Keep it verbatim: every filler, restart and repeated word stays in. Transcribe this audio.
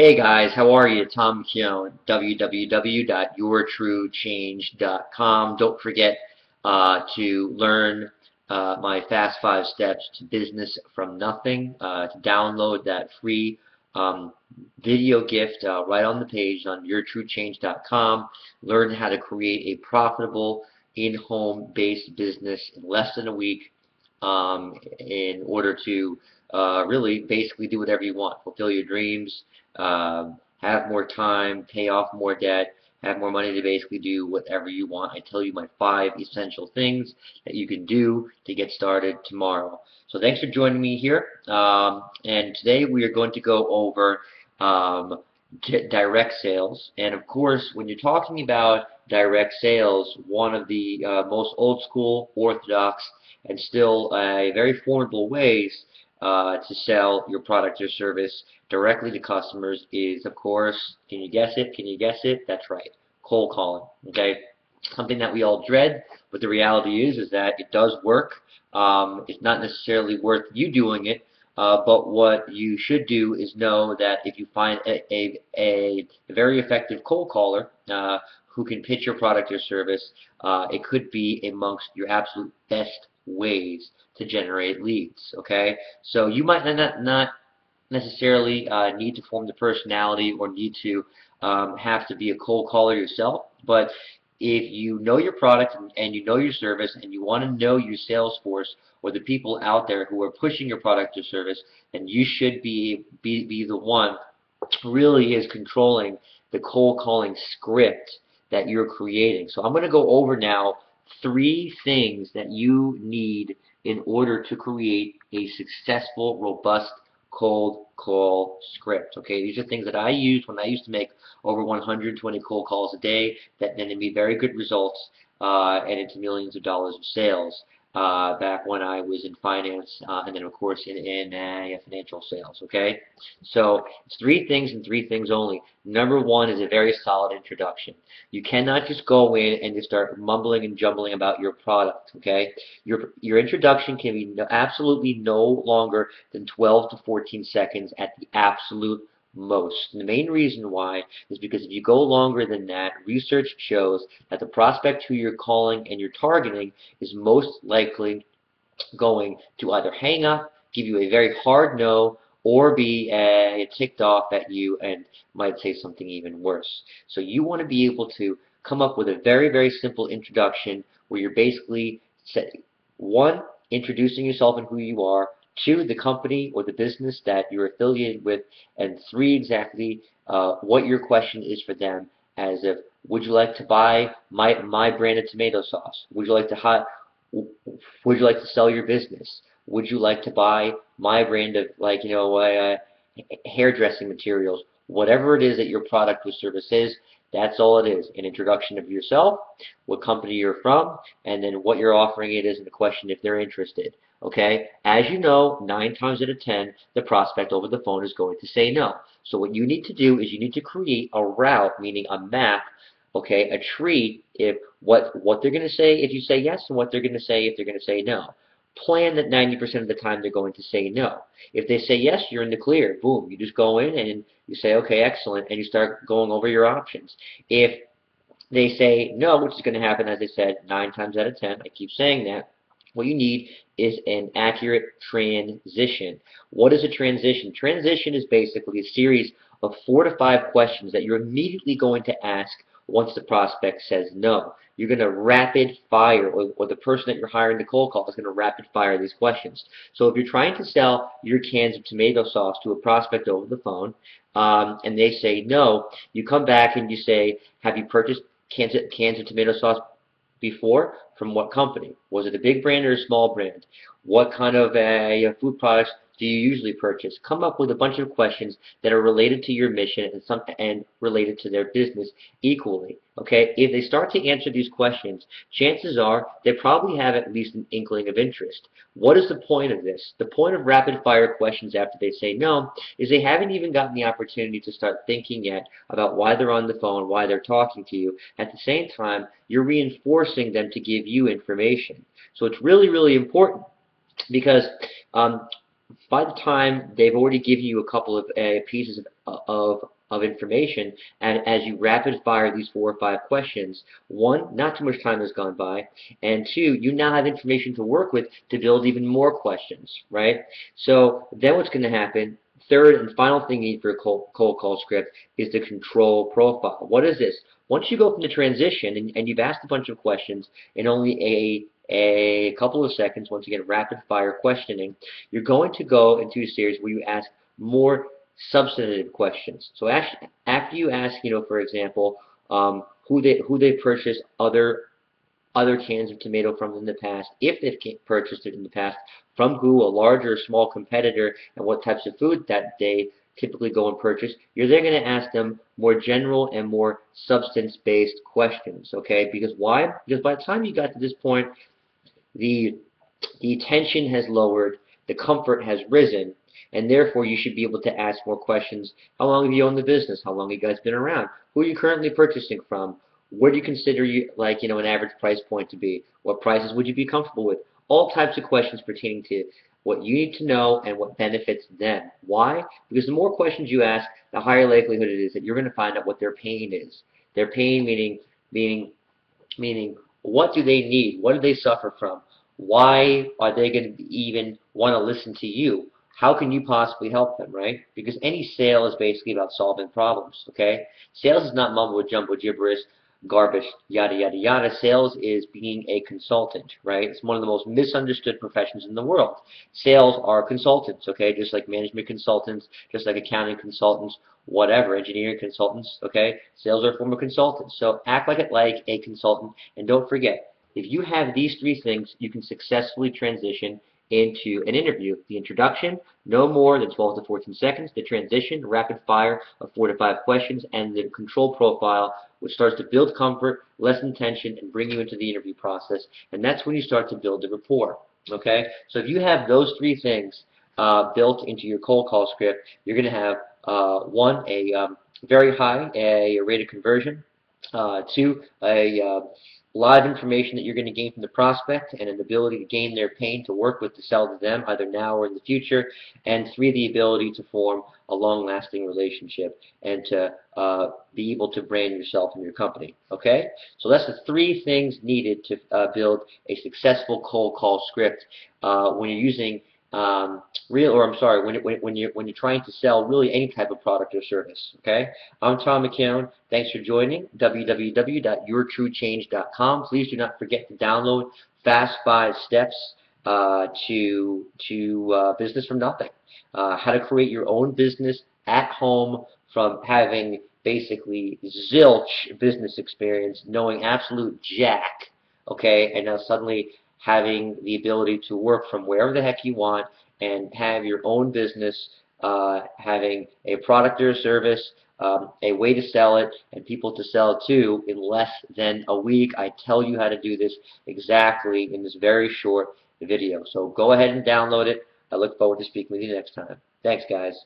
Hey guys, how are you? Tom McKeown, w w w dot your true change dot com. Don't forget uh, to learn uh, my Fast Five Steps to Business from Nothing, uh, to download that free um, video gift uh, right on the page on your true change dot com. Learn how to create a profitable in-home based business in less than a week um, in order to Uh, really basically do whatever you want. Fulfill your dreams, uh, have more time, pay off more debt, have more money to basically do whatever you want. I tell you my five essential things that you can do to get started tomorrow. So thanks for joining me here. Um, and today we are going to go over um, direct sales. And of course, when you're talking about direct sales, one of the uh, most old school, orthodox, and still uh, very formidable ways Uh, to sell your product or service directly to customers is, of course, can you guess it? Can you guess it? That's right, cold calling. Okay, something that we all dread, but the reality is is that it does work. Um, it's not necessarily worth you doing it, uh, but what you should do is know that if you find a a, a very effective cold caller uh, who can pitch your product or service, uh, it could be amongst your absolute best ways to generate leads. Okay, so you might not not necessarily uh, need to form the personality or need to um, have to be a cold caller yourself, but if you know your product and you know your service and you want to know your sales force or the people out there who are pushing your product or service, then you should be be, be the one who really is controlling the cold calling script that you're creating. So I'm going to go over now three things that you need in order to create a successful, robust cold call script. Okay, these are things that I used when I used to make over one hundred twenty cold calls a day that netted me very good results uh, and into millions of dollars of sales uh, back when I was in finance uh, and then, of course, in, in uh, financial sales. Okay, so it's three things and three things only. Number one is a very solid introduction. You cannot just go in and just start mumbling and jumbling about your product, okay? Your your introduction can be no, absolutely no longer than twelve to fourteen seconds at the absolute most. And the main reason why is because if you go longer than that, research shows that the prospect who you're calling and you're targeting is most likely going to either hang up, give you a very hard no, or be uh, ticked off at you and might say something even worse. So you want to be able to come up with a very, very simple introduction where you're basically, set, one, introducing yourself and who you are, two, the company or the business that you're affiliated with, and three, exactly uh, what your question is for them, as if, would you like to buy my, my branded tomato sauce? Would you like to hot, would you like to sell your business? Would you like to buy my brand of, like, you know, uh, hairdressing materials? Whatever it is that your product or service is, that's all it is. An introduction of yourself, what company you're from, and then what you're offering it is, and the question if they're interested. Okay? As you know, nine times out of ten, the prospect over the phone is going to say no. So what you need to do is you need to create a route, meaning a map, okay, a tree, if what, what they're going to say if you say yes and what they're going to say if they're going to say no. Plan that ninety percent of the time they're going to say no. If they say yes, you're in the clear. Boom. You just go in and you say, okay, excellent, and you start going over your options. If they say no, which is going to happen, as I said, nine times out of ten, I keep saying that, what you need is an accurate transition. What is a transition? Transition is basically a series of four to five questions that you're immediately going to ask once the prospect says no. You're going to rapid fire, or, or the person that you're hiring to cold call is going to rapid fire these questions. So if you're trying to sell your cans of tomato sauce to a prospect over the phone um, and they say no, you come back and you say, have you purchased cans of, cans of tomato sauce before? From what company? Was it a big brand or a small brand? What kind of uh, you know, food products do you usually purchase? Come up with a bunch of questions that are related to your mission and some and related to their business equally. Okay, if they start to answer these questions, chances are they probably have at least an inkling of interest. What is the point of this? The point of rapid fire questions after they say no is they haven't even gotten the opportunity to start thinking yet about why they're on the phone, why they're talking to you. At the same time, you're reinforcing them to give you information. So it's really, really important, because um, by the time they've already given you a couple of uh, pieces of, of of information, and as you rapid fire these four or five questions, one, not too much time has gone by, and two, you now have information to work with to build even more questions, right? So then what's going to happen, third and final thing you need for a cold, cold call script is the control profile. What is this? Once you go from the transition and, and you've asked a bunch of questions in only a a couple of seconds, once again rapid fire questioning, you're going to go into a series where you ask more substantive questions. So after you ask, you know, for example, um, who they who they purchased other other cans of tomato from in the past, if they've purchased it in the past from who, a large or small competitor, and what types of food that they typically go and purchase, you're then going to ask them more general and more substance-based questions, okay? Because why? Because by the time you got to this point, the the tension has lowered, the comfort has risen, and therefore you should be able to ask more questions. How long have you owned the business? How long have you guys been around? Who are you currently purchasing from? What do you consider you like you know an average price point to be? What prices would you be comfortable with? All types of questions pertaining to what you need to know and what benefits them. Why? Because the more questions you ask, the higher likelihood it is that you're going to find out what their pain is. Their pain meaning meaning meaning what do they need? What do they suffer from? Why are they going to even want to listen to you? How can you possibly help them, right? Because any sale is basically about solving problems, okay? Sales is not mumbo jumbo gibberish, garbage, yada, yada, yada. Sales is being a consultant, right? It's one of the most misunderstood professions in the world. Sales are consultants, okay? Just like management consultants, just like accounting consultants, whatever, engineering consultants, okay? Sales are a form of consultants. So act like it like a consultant, and don't forget, if you have these three things, you can successfully transition into an interview. The introduction, no more than twelve to fourteen seconds. The transition, rapid fire of four to five questions, and the control profile, which starts to build comfort, lessen tension, and bring you into the interview process. And that's when you start to build the rapport. Okay? So if you have those three things uh, built into your cold call script, you're going to have uh, one, a um, very high a, a rate of conversion, uh, two, a uh, live information that you're going to gain from the prospect, and an ability to gain their pain to work with to sell to them either now or in the future, and three, the ability to form a long-lasting relationship and to uh, be able to brand yourself and your company, okay? So that's the three things needed to uh, build a successful cold call script uh, when you're using um, real, or I'm sorry, when, it, when, when, you're, when you're trying to sell really any type of product or service, okay? I'm Tom McKeown. Thanks for joining. w w w dot your true change dot com. Please do not forget to download Fast Five Steps uh, to, to uh, Business from Nothing. Uh, how to create your own business at home from having basically zilch business experience, knowing absolute jack, okay, and now suddenly having the ability to work from wherever the heck you want and have your own business, uh, having a product or a service, um, a way to sell it, and people to sell to in less than a week. I tell you how to do this exactly in this very short video. So go ahead and download it. I look forward to speaking with you next time. Thanks, guys.